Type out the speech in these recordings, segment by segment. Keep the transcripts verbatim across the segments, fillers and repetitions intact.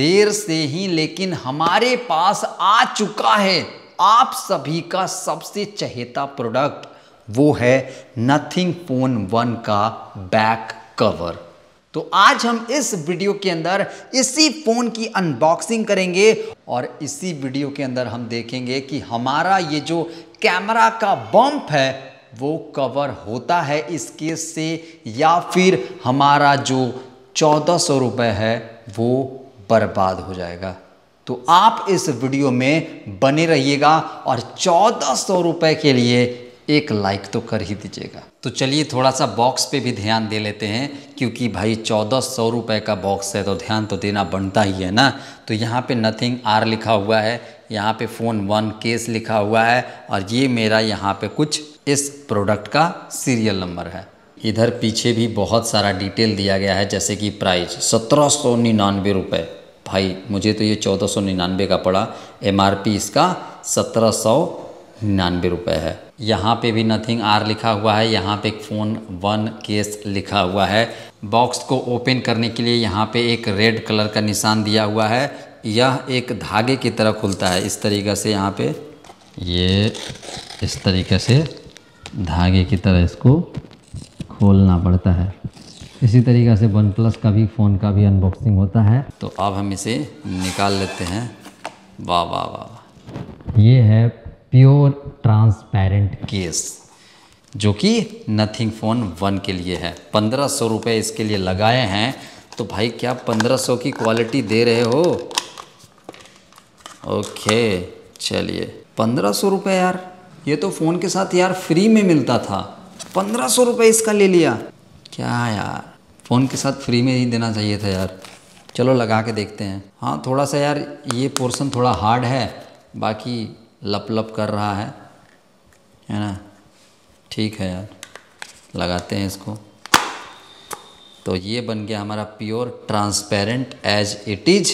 देर से ही लेकिन हमारे पास आ चुका है आप सभी का सबसे चहेता प्रोडक्ट, वो है नथिंग फोन वन का बैक कवर। तो आज हम इस वीडियो के अंदर इसी फ़ोन की अनबॉक्सिंग करेंगे और इसी वीडियो के अंदर हम देखेंगे कि हमारा ये जो कैमरा का बम्प है वो कवर होता है इस केस से या फिर हमारा जो चौदह सौ रुपये है वो बर्बाद हो जाएगा। तो आप इस वीडियो में बने रहिएगा और चौदह सौ रुपये के लिए एक लाइक तो कर ही दीजिएगा। तो चलिए थोड़ा सा बॉक्स पे भी ध्यान दे लेते हैं, क्योंकि भाई चौदह सौ रुपये का बॉक्स है तो ध्यान तो देना बनता ही है ना। तो यहाँ पे नथिंग आर लिखा हुआ है, यहाँ पे फ़ोन वन केस लिखा हुआ है और ये मेरा यहाँ पे कुछ इस प्रोडक्ट का सीरियल नंबर है। इधर पीछे भी बहुत सारा डिटेल दिया गया है, जैसे कि प्राइस सत्रह सौ निन्यानवे रुपये। भाई मुझे तो ये चौदह सौ निन्यानवे का पड़ा, एम आर पी इसका सत्रह सौ निन्यानवे रुपये है। यहाँ पे भी नथिंग आर लिखा हुआ है, यहाँ पे एक फ़ोन वन केस लिखा हुआ है। बॉक्स को ओपन करने के लिए यहाँ पे एक रेड कलर का निशान दिया हुआ है। यह एक धागे की तरह खुलता है, इस तरीके से यहाँ पे ये इस तरीके से धागे की तरह इसको खोलना पड़ता है। इसी तरीक़े से वन प्लस का भी फ़ोन का भी अनबॉक्सिंग होता है। तो अब हम इसे निकाल लेते हैं। वाह वाह वाह, ये है प्योर ट्रांसपेरेंट केस जो कि नथिंग फ़ोन वन के लिए है। पंद्रह सौ रुपये इसके लिए लगाए हैं, तो भाई क्या पंद्रह सौ की क्वालिटी दे रहे हो। ओके चलिए, पंद्रह सौ रुपये यार, ये तो फ़ोन के साथ यार फ्री में मिलता था, पंद्रह सौ रुपये इसका ले लिया। क्या यार, फ़ोन के साथ फ्री में ही देना चाहिए था यार। चलो लगा के देखते हैं। हाँ थोड़ा सा यार ये पोर्शन थोड़ा हार्ड है, बाकी लप लप कर रहा है, है ना। ठीक है यार, लगाते हैं इसको। तो ये बन गया हमारा pure transparent as it is,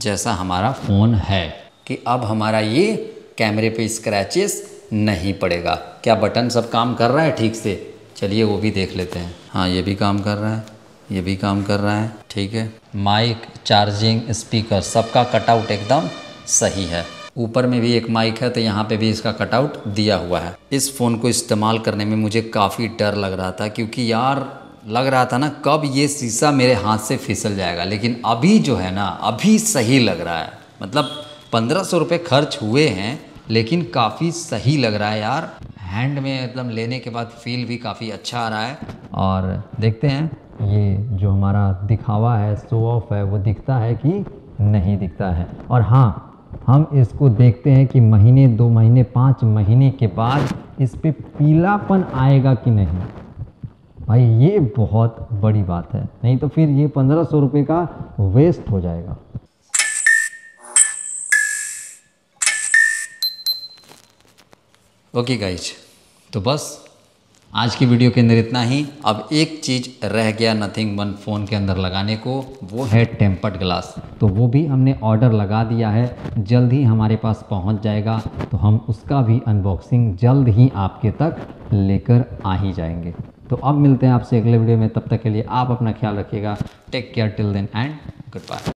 जैसा हमारा फ़ोन है कि अब हमारा ये कैमरे पे स्क्रैचेस नहीं पड़ेगा। क्या बटन सब काम कर रहा है ठीक से? चलिए वो भी देख लेते हैं। हाँ ये भी काम कर रहा है, ये भी काम कर रहा है, ठीक है। माइक, चार्जिंग, स्पीकर सबका कटआउट एकदम सही है। ऊपर में भी एक माइक है, तो यहाँ पे भी इसका कटआउट दिया हुआ है। इस फ़ोन को इस्तेमाल करने में मुझे काफ़ी डर लग रहा था, क्योंकि यार लग रहा था ना कब ये शीशा मेरे हाथ से फिसल जाएगा, लेकिन अभी जो है ना अभी सही लग रहा है। मतलब पंद्रह सौ रुपये खर्च हुए हैं लेकिन काफ़ी सही लग रहा है यार। हैंड में एकदम लेने के बाद फील भी काफ़ी अच्छा आ रहा है। और देखते हैं ये जो हमारा दिखावा है, शो ऑफ है, वो दिखता है कि नहीं दिखता है। और हाँ, हम इसको देखते हैं कि महीने, दो महीने, पाँच महीने के बाद इस पे पीलापन आएगा कि नहीं। भाई ये बहुत बड़ी बात है, नहीं तो फिर ये पंद्रह सौ रुपये का वेस्ट हो जाएगा। ओके गाइज, तो बस आज की वीडियो के अंदर इतना ही। अब एक चीज़ रह गया नथिंग वन फ़ोन के अंदर लगाने को, वो है टेम्पर्ड ग्लास। तो वो भी हमने ऑर्डर लगा दिया है, जल्द ही हमारे पास पहुंच जाएगा। तो हम उसका भी अनबॉक्सिंग जल्द ही आपके तक लेकर आ ही जाएंगे। तो अब मिलते हैं आपसे अगले वीडियो में, तब तक के लिए आप अपना ख्याल रखिएगा। Take care, till then and good bye.